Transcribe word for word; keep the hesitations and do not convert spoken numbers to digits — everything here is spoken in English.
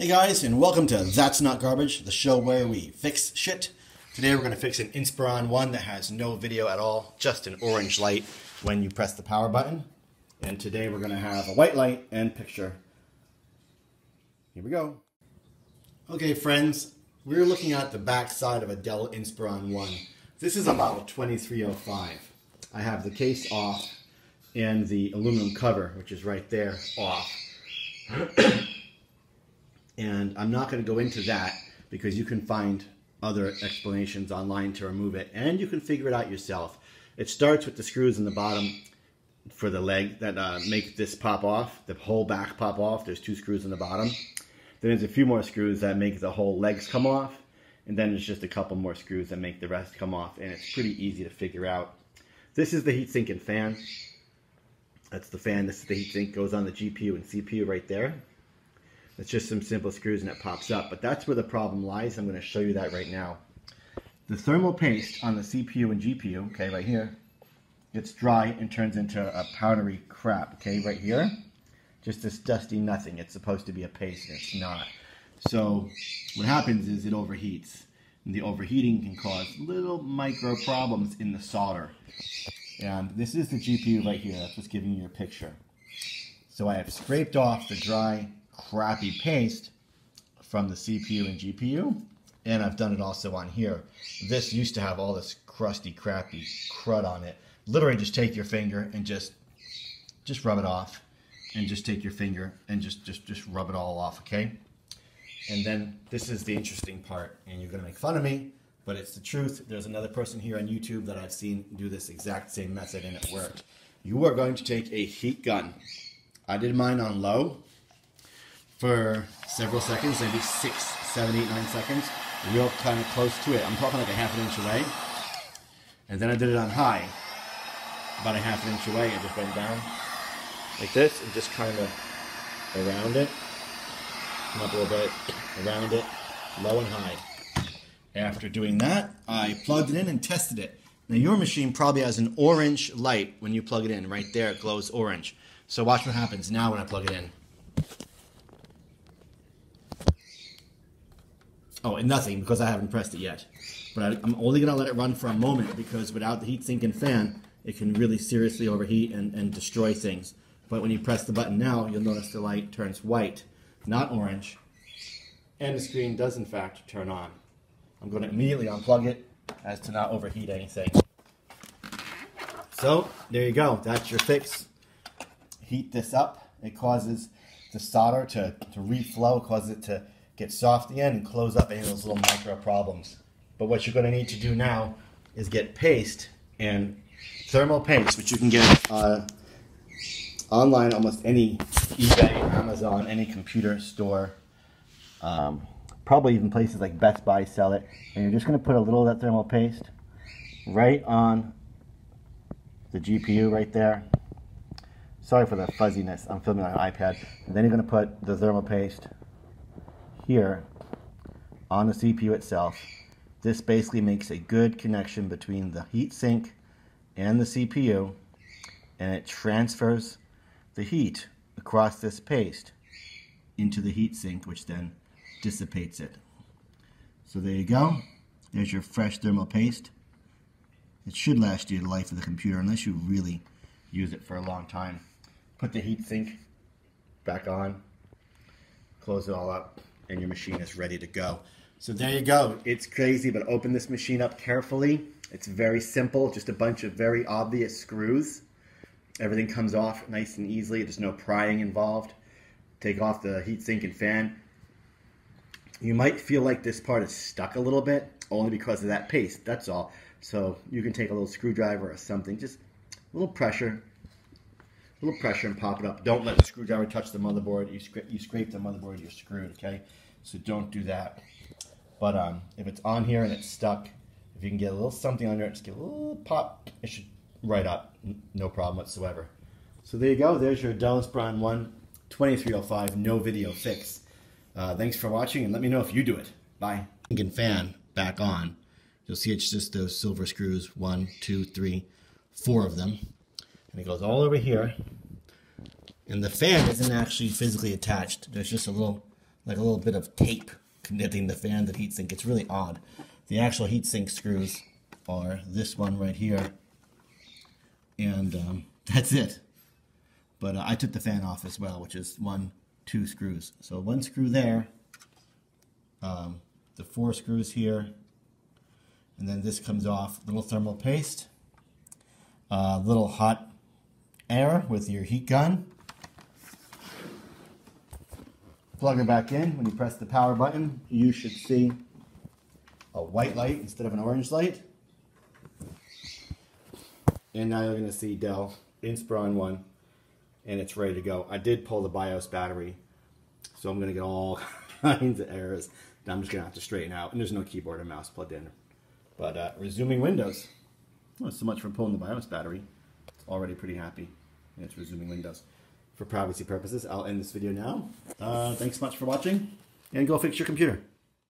Hey guys, and welcome to That's Not Garbage, the show where we fix shit. Today we're going to fix an Inspiron one that has no video at all, just an orange light when you press the power button. And today we're going to have a white light and picture. Here we go. Okay friends, we're looking at the back side of a Dell Inspiron one. This is a Model twenty-three oh five. I have the case off and the aluminum cover, which is right there, off. And I'm not going to go into that because you can find other explanations online to remove it, and you can figure it out yourself. It starts with the screws in the bottom for the leg that uh, make this pop off, the whole back pop off. There's two screws in the bottom. Then there's a few more screws that make the whole legs come off, and then there's just a couple more screws that make the rest come off, and it's pretty easy to figure out. This is the heatsink and fan. That's the fan. This is the heatsink. Goes on the G P U and C P U right there. It's just some simple screws and it pops up, but that's where the problem lies. I'm going to show you that right now. The thermal paste on the C P U and G P U, okay, right here, gets dry and turns into a powdery crap, okay, right here. Just this dusty nothing. It's supposed to be a paste and it's not. So what happens is it overheats, and the overheating can cause little micro problems in the solder. And this is the G P U right here. That's what's giving you your picture. So I have scraped off the dry crappy paste from the C P U and G P U, and I've done it also on here. This used to have all this crusty crappy crud on it. Literally just take your finger and just just rub it off, and just take your finger and just just just rub it all off, okay? And then this is the interesting part, and you're gonna make fun of me, but it's the truth. There's another person here on YouTube that I've seen do this exact same method, and it worked. You are going to take a heat gun. I did mine on low for several seconds, maybe six, seven, eight, nine seconds, real kind of close to it. I'm talking like a half an inch away. And then I did it on high, about a half an inch away. I just went down like this and just kind of around it, come up a little bit, around it, low and high. After doing that, I plugged it in and tested it. Now your machine probably has an orange light when you plug it in. Right there, it glows orange. So watch what happens now when I plug it in. Oh, and nothing, because I haven't pressed it yet. But I, I'm only going to let it run for a moment, because without the heatsink and fan, it can really seriously overheat and, and destroy things. But when you press the button now, you'll notice the light turns white, not orange. And the screen does, in fact, turn on. I'm going to immediately unplug it as to not overheat anything. So, there you go. That's your fix. Heat this up. It causes the solder to, to reflow. It causes it to get soft again and close up any of those little micro problems. But what you're going to need to do now is get paste and thermal paste, which you can get uh, online, almost any eBay, Amazon, any computer store. Um, probably even places like Best Buy sell it. And you're just going to put a little of that thermal paste right on the G P U right there. Sorry for the fuzziness. I'm filming on an iPad. And then you're going to put the thermal paste here on the C P U itself. This basically makes a good connection between the heatsink and the C P U, and it transfers the heat across this paste into the heatsink, which then dissipates it. So there you go. There's your fresh thermal paste. It should last you the life of the computer unless you really use it for a long time. Put the heatsink back on, close it all up, and your machine is ready to go. So there you go. It's crazy, but open this machine up carefully. It's very simple, just a bunch of very obvious screws. Everything comes off nice and easily. There's no prying involved. Take off the heatsink and fan. You might feel like this part is stuck a little bit, only because of that paste, that's all. So you can take a little screwdriver or something, just a little pressure, a little pressure, and pop it up. Don't let the screwdriver touch the motherboard. You, scra you scrape the motherboard, you're screwed, okay? So don't do that. But um, if it's on here and it's stuck, if you can get a little something on there, just give it a little pop, it should right up. No problem whatsoever. So there you go. There's your Dell Inspiron one twenty-three oh five no video fix. Uh, thanks for watching, and let me know if you do it. Bye. And fan back on. You'll see it's just those silver screws, one, two, three, four of them. And it goes all over here, and the fan isn't actually physically attached. There's just a little like a little bit of tape connecting the fan to the heatsink. It's really odd. The actual heatsink screws are this one right here, and um, that's it. But uh, I took the fan off as well, which is one, two screws. So one screw there, um, the four screws here, and then this comes off. Little thermal paste, uh, little hot air with your heat gun. Plug it back in. When you press the power button, you should see a white light instead of an orange light. And now you're going to see Dell Inspiron one, and it's ready to go. I did pull the BIOS battery, so I'm going to get all kinds of errors that I'm just going to have to straighten out. And there's no keyboard or mouse plugged in. But uh, resuming Windows. Not so much for pulling the BIOS battery. It's already pretty happy, and it's resuming Windows. For privacy purposes, I'll end this video now. Uh, thanks so much for watching, and go fix your computer.